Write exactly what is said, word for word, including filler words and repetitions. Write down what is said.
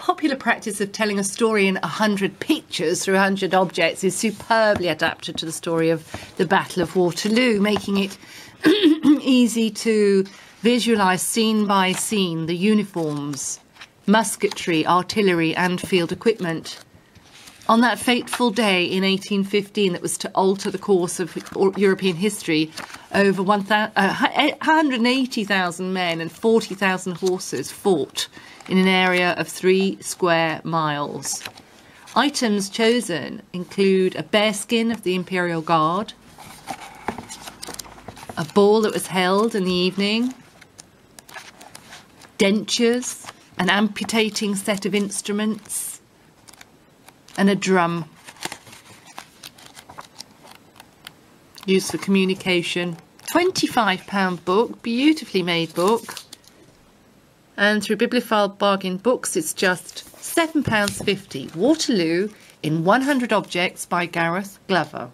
popular practice of telling a story in one hundred pictures through one hundred objects is superbly adapted to the story of the Battle of Waterloo, making it easy to visualise scene by scene the uniforms, musketry, artillery and field equipment. On that fateful day in eighteen fifteen that was to alter the course of European history, over one hundred eighty thousand men and forty thousand horses fought in an area of three square miles. Items chosen include a bearskin of the Imperial Guard, a ball that was held in the evening, dentures, an amputating set of instruments, and a drum used for communication. twenty-five pound book, beautifully made book, and through Bibliophile Bargain Books it's just seven pounds fifty. Waterloo in one hundred Objects by Gareth Glover.